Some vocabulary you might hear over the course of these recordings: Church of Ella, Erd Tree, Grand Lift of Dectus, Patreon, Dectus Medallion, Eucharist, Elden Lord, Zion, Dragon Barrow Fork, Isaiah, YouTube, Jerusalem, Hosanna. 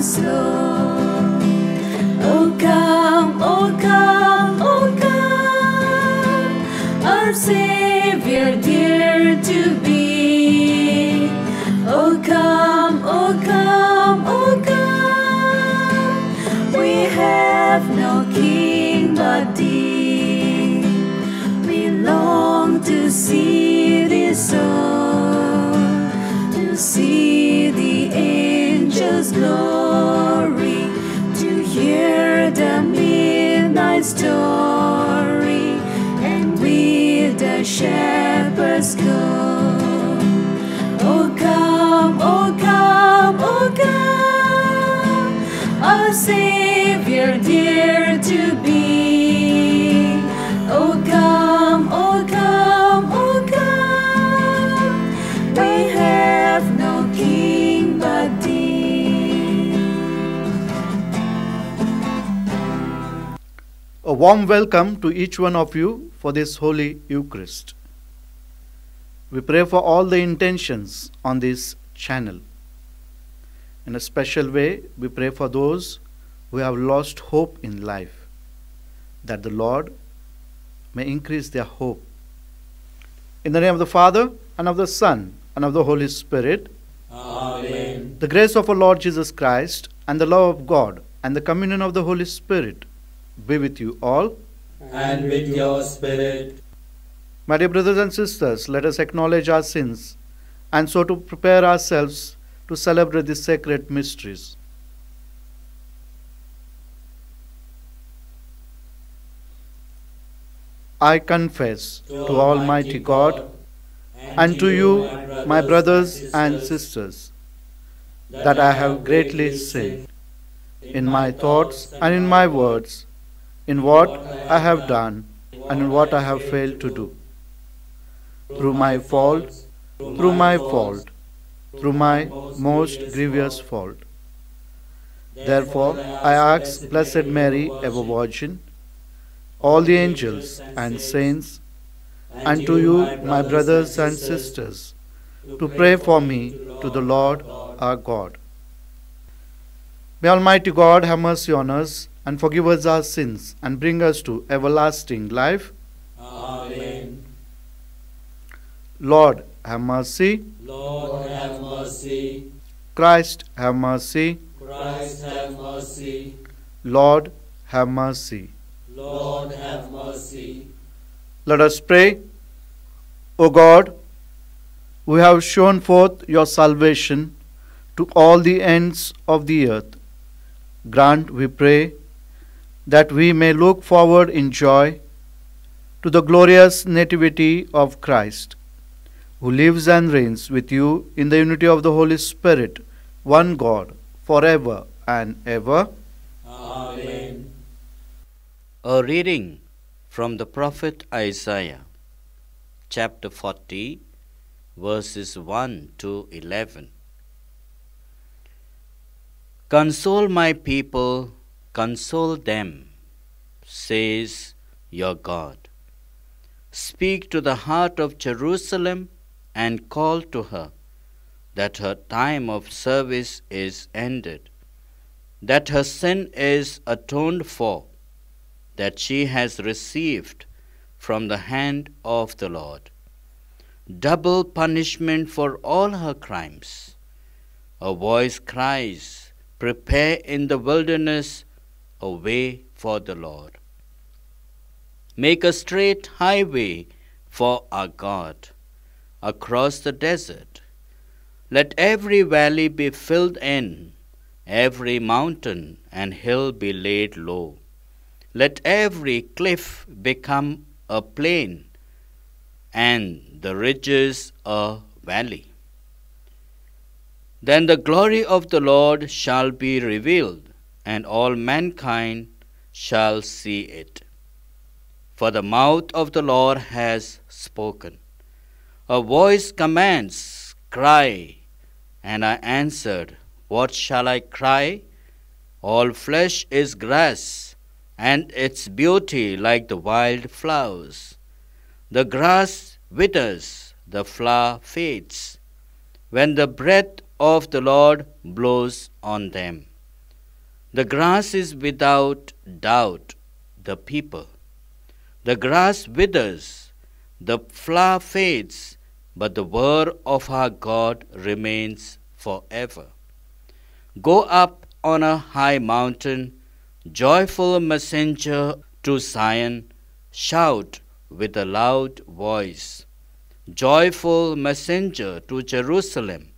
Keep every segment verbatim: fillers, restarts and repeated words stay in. console. Oh come, oh come, oh come, our Savior dear to be. Oh come, oh come, oh come, we have no king but thee. We long to see thee soar, to see the angels' glory, to hear the midnight story, and with the shepherds go. Oh come, oh come, oh come, our Savior dear to be. Oh come, oh come, oh come, we have no king but thee. A warm welcome to each one of you for this Holy Eucharist. We pray for all the intentions on this channel. In a special way, we pray for those who have lost hope in life, that the Lord may increase their hope. In the name of the Father, and of the Son, and of the Holy Spirit. Amen. The grace of our Lord Jesus Christ, and the love of God, and the communion of the Holy Spirit be with you all. And with your spirit. My dear brothers and sisters, let us acknowledge our sins and so to prepare ourselves to celebrate these sacred mysteries. I confess to Almighty God and to you, my brothers and sisters, that I have greatly sinned in my thoughts and in my words, in what I have done and in what I have failed to do. Through my fault, through my fault, through my most grievous fault. Therefore, I ask Blessed Mary, ever Virgin, all the angels and saints, and to you, my brothers and sisters, to pray for me to the Lord our God. May Almighty God have mercy on us and forgive us our sins and bring us to everlasting life. Amen. Lord, have mercy. Lord, have mercy. Christ, have mercy. Christ, have mercy. Lord, have mercy. Lord, have mercy. Let us pray. O God, who have shown forth your salvation to all the ends of the earth, grant, we pray, that we may look forward in joy to the glorious nativity of Christ, who lives and reigns with you in the unity of the Holy Spirit, one God, forever and ever. Amen. A reading from the prophet Isaiah, chapter forty, verses one to eleven. Console my people, console them, says your God. Speak to the heart of Jerusalem and call to her that her time of service is ended, that her sin is atoned for, that she has received from the hand of the Lord double punishment for all her crimes. A voice cries, prepare in the wilderness a way for the Lord. Make a straight highway for our God across the desert. Let every valley be filled in, every mountain and hill be laid low. Let every cliff become a plain, and the ridges a valley. Then the glory of the Lord shall be revealed, and all mankind shall see it. For the mouth of the Lord has spoken. A voice commands, cry, and I answered, what shall I cry? All flesh is grass, and its beauty like the wild flowers. The grass withers, the flower fades, when the breath of the Lord blows on them. The grass is without doubt the people. The grass withers, the flower fades, but the word of our God remains forever. Go up on a high mountain, joyful messenger to Zion, shout with a loud voice. Joyful messenger to Jerusalem,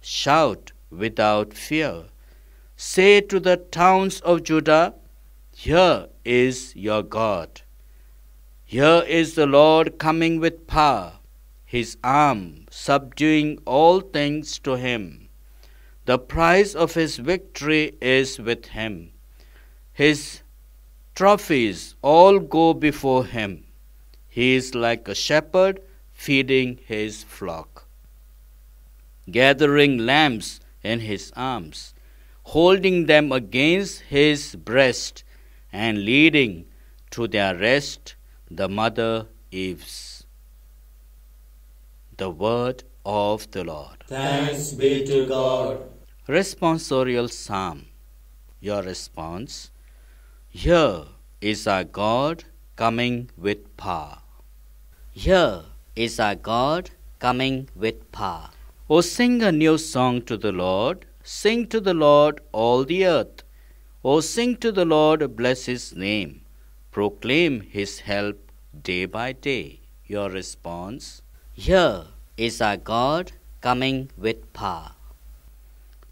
shout without fear. Say to the towns of Judah, here is your God. Here is the Lord coming with power, his arm subduing all things to him. The prize of his victory is with him. His trophies all go before him. He is like a shepherd feeding his flock, gathering lambs in his arms, holding them against his breast, and leading to their rest the mother Eve's. The word of the Lord. Thanks be to God. Responsorial Psalm. Your response. Here is our God coming with power. Here is our God coming with power. O sing a new song to the Lord. Sing to the Lord, all the earth. O sing to the Lord, bless his name. Proclaim his help day by day. Your response. Here is our God coming with power.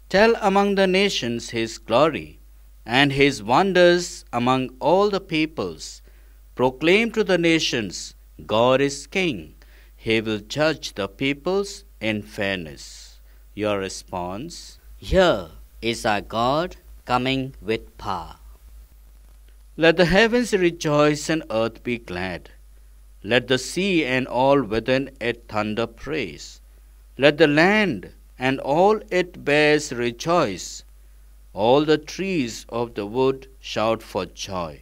Tell among the nations his glory and his wonders among all the peoples. Proclaim to the nations, God is king. He will judge the peoples in fairness. Your response. Here is our God coming with power. Let the heavens rejoice and earth be glad. Let the sea and all within it thunder praise. Let the land and all it bears rejoice. All the trees of the wood shout for joy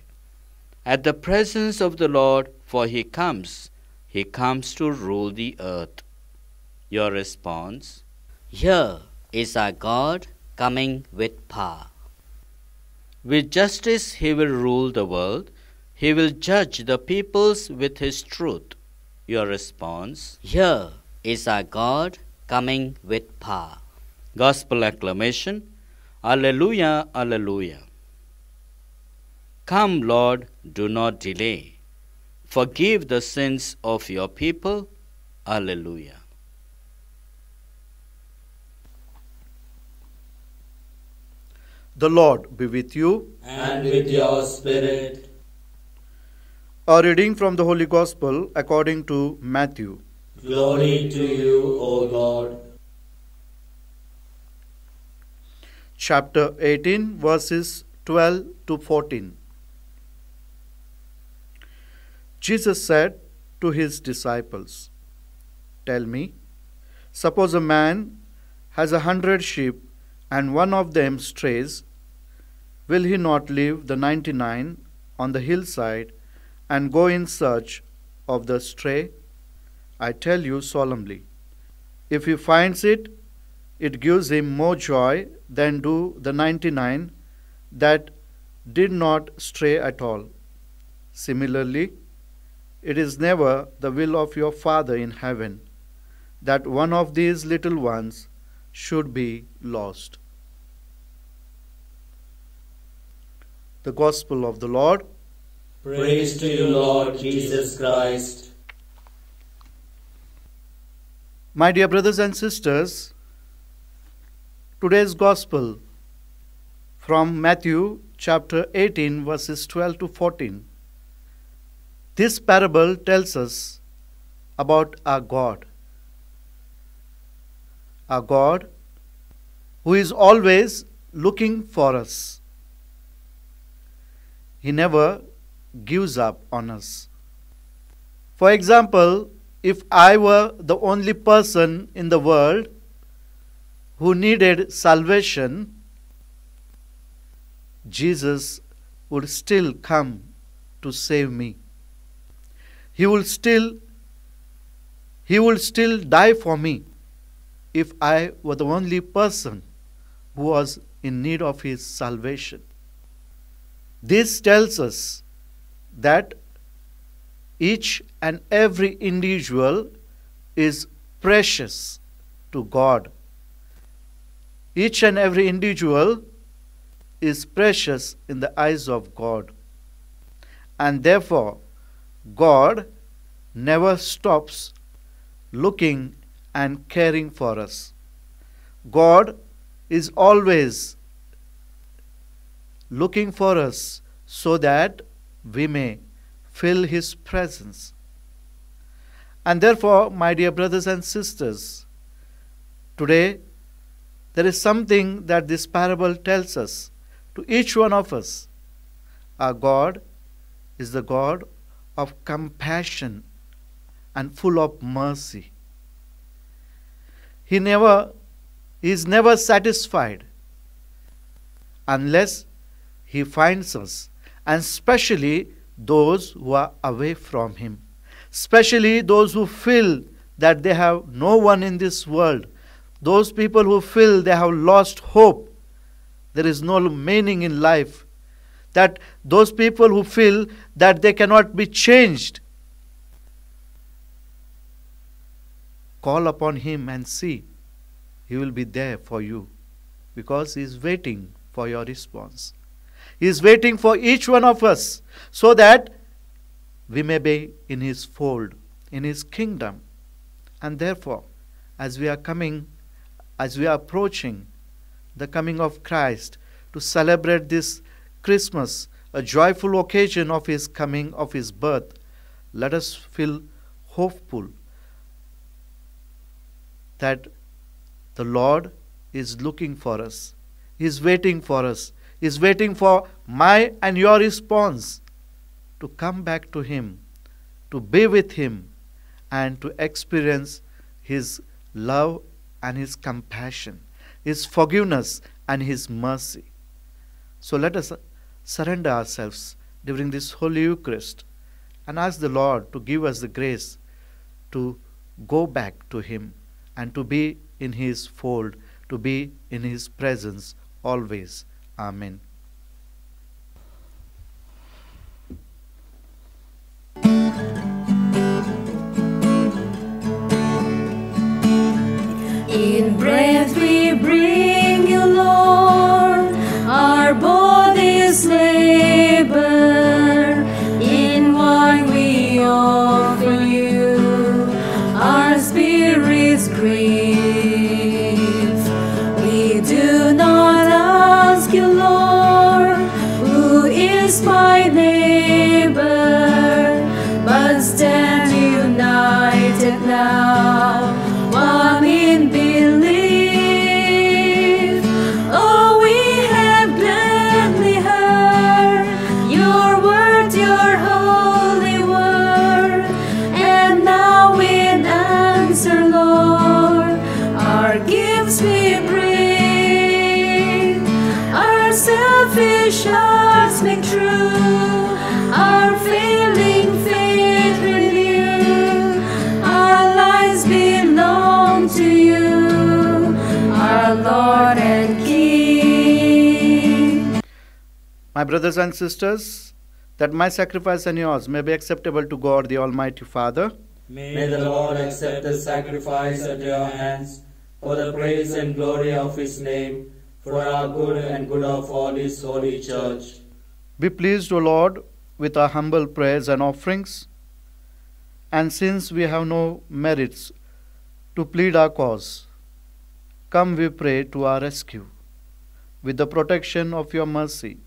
at the presence of the Lord, for he comes. He comes to rule the earth. Your response. Here is our God coming with power. With justice he will rule the world. He will judge the peoples with his truth. Your response. Here is our God coming with power. Gospel acclamation. Alleluia, alleluia. Come, Lord, do not delay. Forgive the sins of your people. Alleluia. The Lord be with you. And with your spirit. A reading from the Holy Gospel according to Matthew. Glory to you, O God. Chapter eighteen, verses twelve to fourteen. Jesus said to his disciples, tell me, suppose a man has a hundred sheep and one of them strays, will he not leave the ninety-nine on the hillside and go in search of the stray? I tell you solemnly, if he finds it, it gives him more joy than do the ninety-nine that did not stray at all. Similarly, it is never the will of your Father in heaven that one of these little ones should be lost. The Gospel of the Lord. Praise to you, Lord Jesus Christ. My dear brothers and sisters, today's Gospel from Matthew chapter eighteen, verses twelve to fourteen. This parable tells us about our God. Our God, who is always looking for us. He never gives up on us. For example, if I were the only person in the world who needed salvation, Jesus would still come to save me. He will still, he will still die for me if I were the only person who was in need of his salvation. This tells us that each and every individual is precious to God. Each and every individual is precious in the eyes of God. And therefore, God never stops looking and caring for us. God is always looking for us so that we may fill His presence. And therefore, my dear brothers and sisters, today there is something that this parable tells us, to each one of us. Our God is the God of compassion and full of mercy. He never He is never satisfied unless He finds us, and especially those who are away from Him, especially those who feel that they have no one in this world, those people who feel they have lost hope, there is no meaning in life, that those people who feel that they cannot be changed. Call upon Him and see. He will be there for you, because He is waiting for your response. He is waiting for each one of us so that we may be in His fold, in His kingdom. And therefore, as we are coming, as we are approaching the coming of Christ to celebrate this Christmas, a joyful occasion of His coming, of His birth, let us feel hopeful that the Lord is looking for us. He is waiting for us. He is waiting for my and your response to come back to Him, to be with Him, and to experience His love and His compassion, His forgiveness and His mercy. So let us surrender ourselves during this Holy Eucharist and ask the Lord to give us the grace to go back to Him and to be in His fold, to be in His presence always. Amen. In breath we bring You, Lord, our body's labor. In wine we offer You our spirit's grief. My neighbor, but stand united now, one in belief. Oh, we have gladly heard Your word, Your holy word, and now in answer, Lord, our gifts we bring, our selfish hearts make true. My brothers and sisters, that my sacrifice and yours may be acceptable to God, the Almighty Father. May the Lord accept the sacrifice at your hands for the praise and glory of His name, for our good and good of all His holy church. Be pleased, O Lord, with our humble prayers and offerings, and since we have no merits to plead our cause, come, we pray, to our rescue with the protection of Your mercy.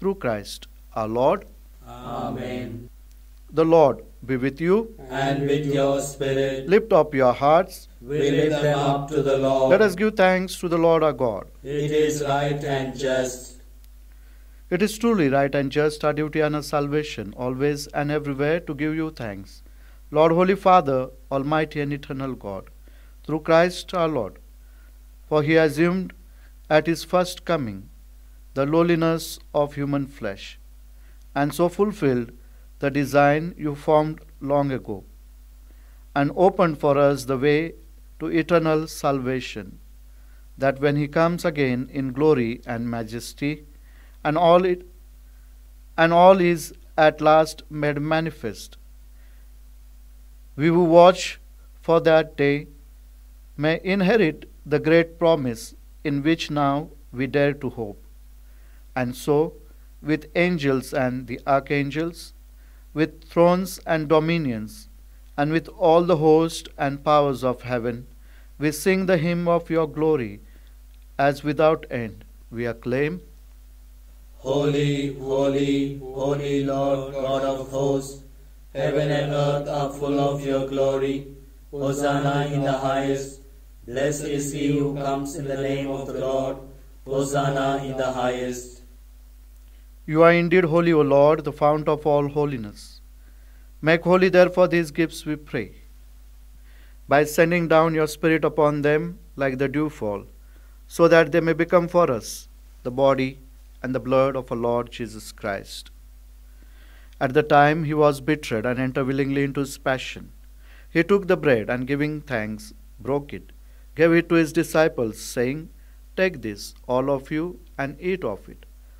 Through Christ our Lord. Amen. The Lord be with you. And with your spirit. Lift up your hearts. We lift them up to the Lord. Let us give thanks to the Lord our God. It is right and just. It is truly right and just, our duty and our salvation, always and everywhere to give You thanks, Lord, Holy Father, Almighty and Eternal God, through Christ our Lord. For He assumed at His first coming the lowliness of human flesh, and so fulfilled the design You formed long ago, and opened for us the way to eternal salvation, that when He comes again in glory and majesty, and all it and all is at last made manifest. We who watch for that day may inherit the great promise in which now we dare to hope. And so, with angels and the archangels, with thrones and dominions, and with all the host and powers of heaven, we sing the hymn of your glory, as without end we acclaim. Holy, holy, holy Lord God of hosts, heaven and earth are full of your glory. Hosanna in the highest. Blessed is he who comes in the name of the Lord. Hosanna in the highest. You are indeed holy, O Lord, the fount of all holiness. Make holy, therefore, these gifts, we pray, by sending down your Spirit upon them like the dewfall, so that they may become for us the body and the blood of our Lord Jesus Christ. At the time he was betrayed and entered willingly into his passion, he took the bread and, giving thanks, broke it, gave it to his disciples, saying, "Take this, all of you, and eat of it,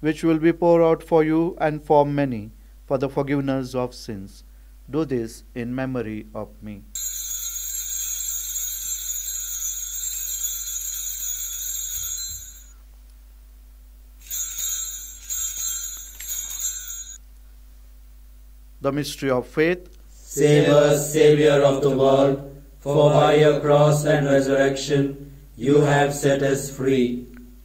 which will be poured out for you and for many for the forgiveness of sins. Do this in memory of me." The mystery of faith. Save us, Savior of the world, for by your cross and resurrection you have set us free.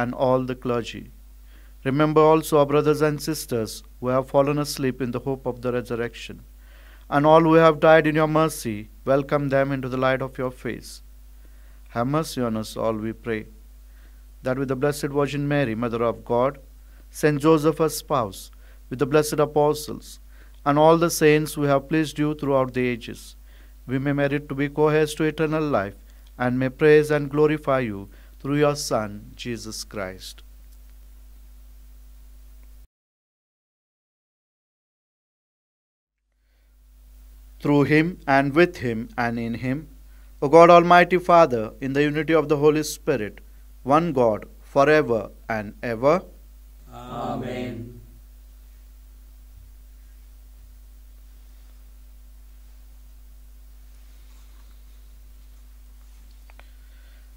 and all the clergy. Remember also our brothers and sisters who have fallen asleep in the hope of the resurrection, and all who have died in your mercy. Welcome them into the light of your face. Have mercy on us all, we pray, that with the Blessed Virgin Mary, Mother of God, Saint Joseph, her spouse, with the blessed apostles, and all the saints who have pleased you throughout the ages, we may merit to be co-heirs to eternal life, and may praise and glorify you through your Son, Jesus Christ. Through him, and with him, and in him, O God, Almighty Father, in the unity of the Holy Spirit, one God, forever and ever. Amen.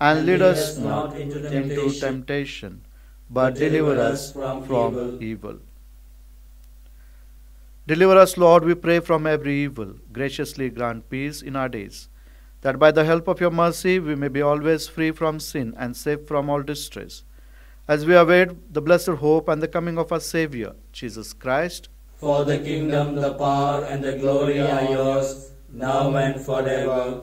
And lead us not into temptation, but deliver us from evil. Deliver us, Lord, we pray, from every evil. Graciously grant peace in our days, that by the help of your mercy we may be always free from sin and safe from all distress, as we await the blessed hope and the coming of our Saviour, Jesus Christ. For the kingdom, the power, and the glory are yours, now and forever.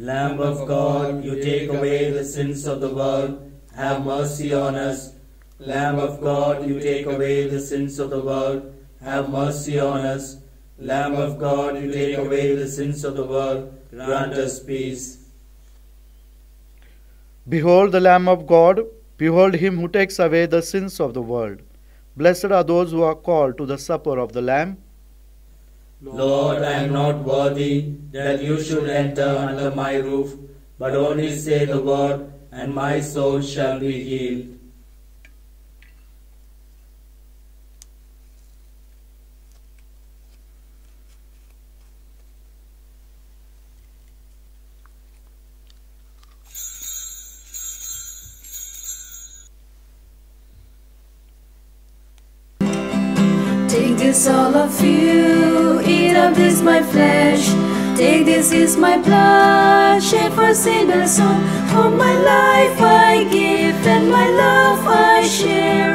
Lamb of God, you take away the sins of the world, have mercy on us. Lamb of God, you take away the sins of the world, have mercy on us. Lamb of God, you take away the sins of the world, grant us peace. Behold the Lamb of God, behold him who takes away the sins of the world. Blessed are those who are called to the supper of the Lamb. Lord, I am not worthy that you should enter under my roof, but only say the word, and my soul shall be healed. Take this, all of you, eat up this my flesh. Take this is my blood, shed for sinners' soul. For my life I give and my love I share.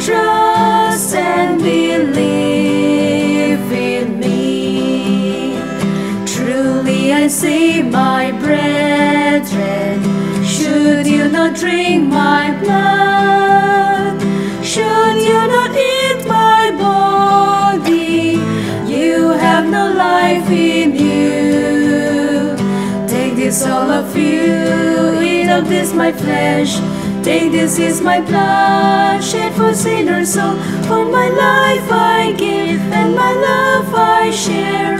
Trust and believe in me. Truly I say, my brethren, should you not drink my blood? Should you not eat my body? Have no life in you. Take this, all of you, eat of this my flesh. Take this is my blood, shed for sinners' soul. For my life I give and my love I share.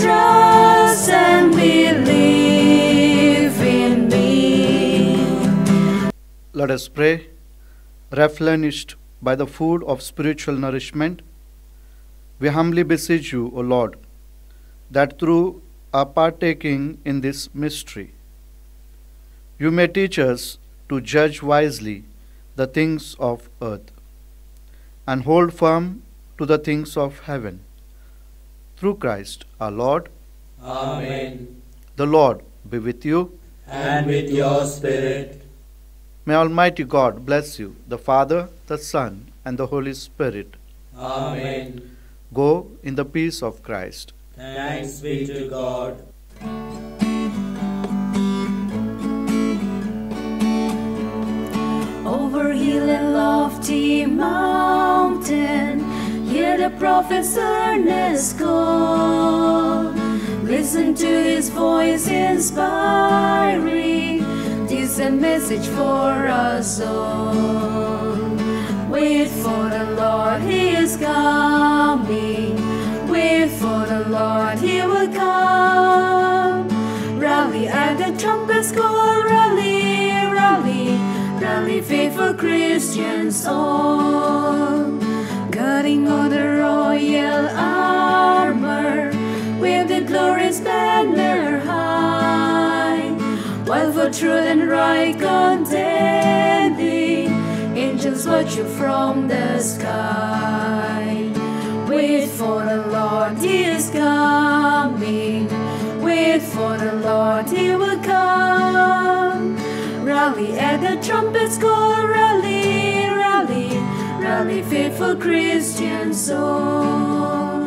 Trust and believe in me. Let us pray. Replenished by the food of spiritual nourishment, we humbly beseech you, O Lord, that through our partaking in this mystery, you may teach us to judge wisely the things of earth and hold firm to the things of heaven. Through Christ our Lord. Amen. The Lord be with you. And with your spirit. May Almighty God bless you, the Father, the Son, and the Holy Spirit. Amen. Go in the peace of Christ. Thanks be to God. Over hill and lofty mountain, hear the prophet's earnest call. Listen to his voice inspiring. This is a message for us all. Wait for the Lord, he is coming. Wait for the Lord, he will come. Rally at the trumpet's call, rally, rally, rally, faithful Christians all. Girding on the royal armor, wave the glorious banner high, while for truth and right contending. Angels watch you from the sky. Wait for the Lord, he is coming. Wait for the Lord, he will come. Rally at the trumpet's call, rally, rally, rally, faithful Christian soul.